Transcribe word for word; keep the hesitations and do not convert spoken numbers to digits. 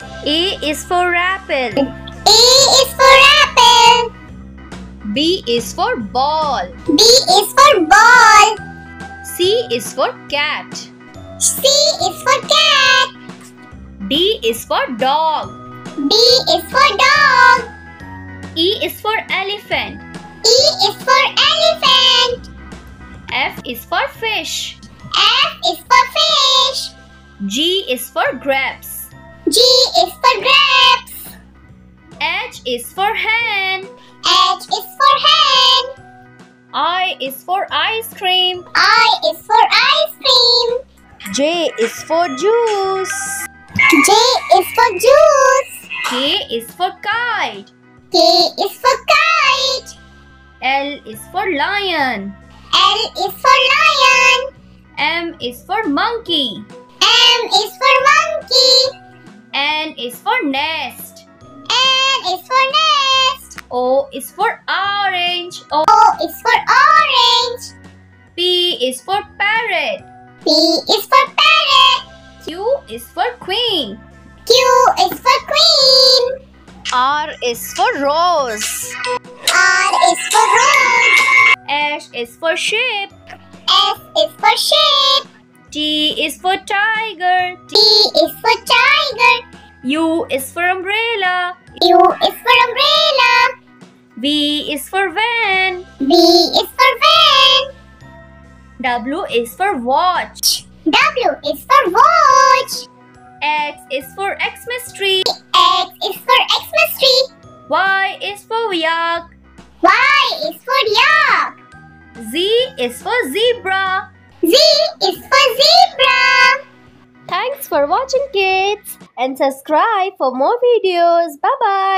A is for apple. A is for apple. B is for ball. B is for ball. C is for cat. C is for cat. D is for dog. D is for dog. E is for elephant. E is for elephant. F is for fish. F is for fish. G is for grapes. G is for grapes. H is for hen. H is for hen. I is for ice cream. I is for ice cream. J is for juice. J is for juice. K is for kite. K is for kite. L is for lion. L is for lion. M is for monkey. M is for monkey. N is for nest. N is for nest. O is for orange. O, o is for orange. P is for parrot. P is for parrot. Q is for queen. Q is for queen. R is for rose. R is for rose. S is for sheep. S is for sheep. T is for tiger. T is for tiger. U is for umbrella. U is for umbrella. V is for van. V is for van. W is for watch. W is for watch. X is for Xmas tree. X is for Xmas tree. Y is for yak. Y is for yak. Z is for zebra. Z is for zebra. Thanks for watching, kids, and subscribe for more videos. Bye bye.